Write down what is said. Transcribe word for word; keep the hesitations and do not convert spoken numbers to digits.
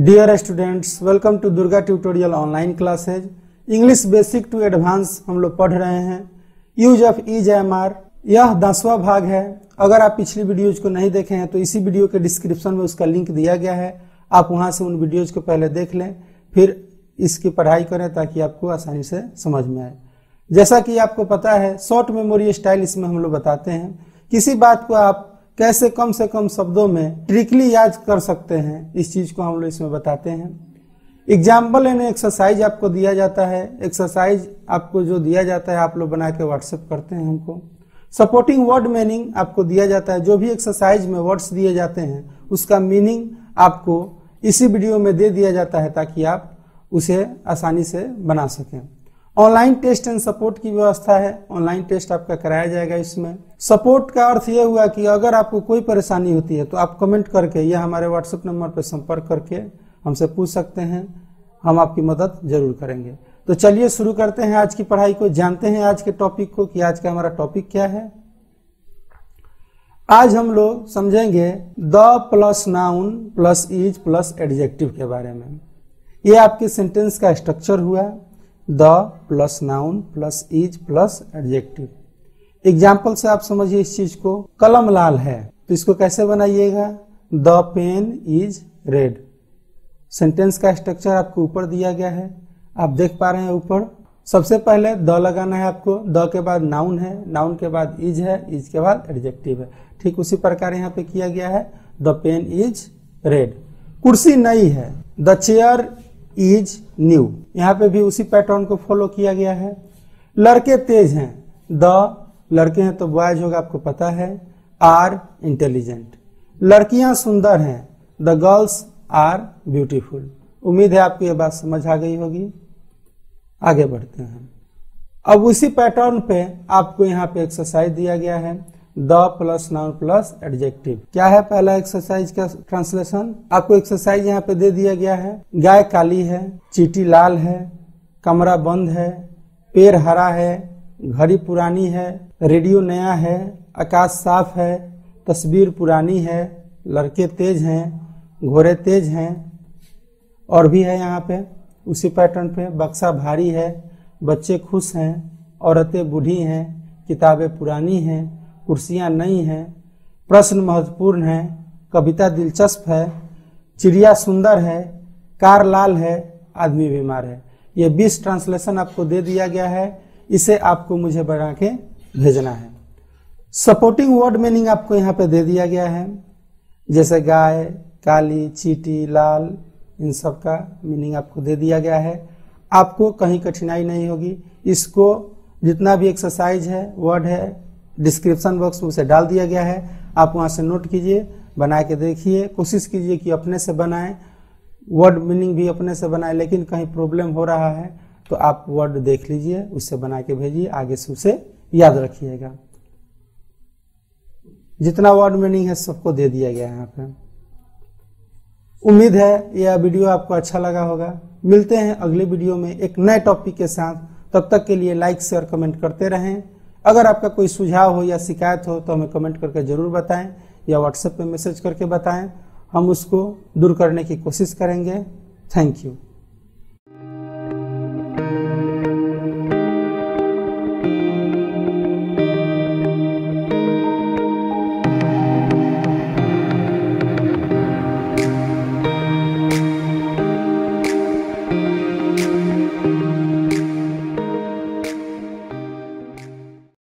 Dear students, welcome to Durga tutorial online classes. English basic to advance हम लोग पढ़ रहे हैं। Use of is am are, यह दसवां भाग है। अगर आप पिछली वीडियोज को नहीं देखे हैं तो इसी वीडियो के डिस्क्रिप्शन में उसका लिंक दिया गया है, आप वहां से उन वीडियोज को पहले देख लें, फिर इसकी पढ़ाई करें ताकि आपको आसानी से समझ में आए। जैसा कि आपको पता है, शॉर्ट मेमोरी स्टाइल इसमें हम लोग बताते हैं किसी बात को आप कैसे कम से कम शब्दों में ट्रिकली याद कर सकते हैं, इस चीज को हम लोग इसमें बताते हैं। एग्जाम्पल यानी एक्सरसाइज आपको दिया जाता है। एक्सरसाइज आपको जो दिया जाता है आप लोग बना के व्हाट्सएप करते हैं हमको। सपोर्टिंग वर्ड मीनिंग आपको दिया जाता है, जो भी एक्सरसाइज में वर्ड्स दिए जाते हैं उसका मीनिंग आपको इसी वीडियो में दे दिया जाता है ताकि आप उसे आसानी से बना सकें। ऑनलाइन टेस्ट एंड सपोर्ट की व्यवस्था है, ऑनलाइन टेस्ट आपका कराया जाएगा। इसमें सपोर्ट का अर्थ यह हुआ कि अगर आपको कोई परेशानी होती है तो आप कमेंट करके या हमारे व्हाट्सएप नंबर पर संपर्क करके हमसे पूछ सकते हैं, हम आपकी मदद जरूर करेंगे। तो चलिए शुरू करते हैं आज की पढ़ाई को, जानते हैं आज के टॉपिक को कि आज का हमारा टॉपिक क्या है। आज हम लोग समझेंगे the plus noun plus is plus adjective के बारे में। यह आपके सेंटेंस का स्ट्रक्चर हुआ, the plus noun plus is plus adjective. Example से आप समझिए इस चीज को। कलम लाल है तो इसको कैसे बनाइएगा, the pen is red. Sentence का स्ट्रक्चर आपको ऊपर दिया गया है, आप देख पा रहे हैं। ऊपर सबसे पहले द लगाना है आपको, द के बाद नाउन है, नाउन के बाद इज है, इज के बाद एडजेक्टिव है। ठीक उसी प्रकार यहाँ पे किया गया है, द पेन इज रेड। कुर्सी नई है, द चेयर इज न्यू, यहाँ पे भी उसी पैटर्न को फॉलो किया गया है। लड़के तेज हैं, द लड़के हैं तो बॉयज होगा, आपको पता है। Are intelligent. लड़कियां सुंदर हैं, द गर्ल्स आर ब्यूटीफुल। उम्मीद है आपको ये बात समझ आ गई होगी। आगे बढ़ते हैं। अब उसी पैटर्न पे आपको यहाँ पे एक्सरसाइज दिया गया है, the plus noun plus adjective. क्या है पहला एक्सरसाइज का ट्रांसलेशन, आपको एक्सरसाइज यहाँ पे दे दिया गया है। गाय काली है, चीटी लाल है, कमरा बंद है, पेड़ हरा है, घड़ी पुरानी है, रेडियो नया है, आकाश साफ है, तस्वीर पुरानी है, लड़के तेज हैं, घोड़े तेज हैं। और भी है यहाँ पे उसी पैटर्न पे, बक्सा भारी है, बच्चे खुश हैं, औरतें बूढ़ी हैं, किताबें पुरानी हैं, कुर्सियां नई हैं, प्रश्न महत्वपूर्ण है, कविता दिलचस्प है, चिड़िया सुंदर है, कार लाल है, आदमी बीमार है। ये बीस ट्रांसलेशन आपको दे दिया गया है, इसे आपको मुझे बना के भेजना है। सपोर्टिंग वर्ड मीनिंग आपको यहाँ पे दे दिया गया है, जैसे गाय, काली, चीटी, लाल, इन सब का मीनिंग आपको दे दिया गया है। आपको कहीं कठिनाई नहीं होगी, इसको जितना भी एक्सरसाइज है, वर्ड है, डिस्क्रिप्शन बॉक्स में उसे डाल दिया गया है, आप वहां से नोट कीजिए, बना के देखिए, कोशिश कीजिए कि अपने से बनाएं, वर्ड मीनिंग भी अपने से बनाएं। लेकिन कहीं प्रॉब्लम हो रहा है तो आप वर्ड देख लीजिए, उससे बना के भेजिए, आगे से उसे याद रखिएगा। जितना वर्ड मीनिंग है सबको दे दिया गया है यहाँ पे। उम्मीद है यह वीडियो आपको अच्छा लगा होगा। मिलते हैं अगले वीडियो में एक नए टॉपिक के साथ, तब तक के लिए लाइक शेयर कमेंट करते रहें। अगर आपका कोई सुझाव हो या शिकायत हो तो हमें कमेंट करके जरूर बताएं या व्हाट्सएप पे मैसेज करके बताएं, हम उसको दूर करने की कोशिश करेंगे। Thank you.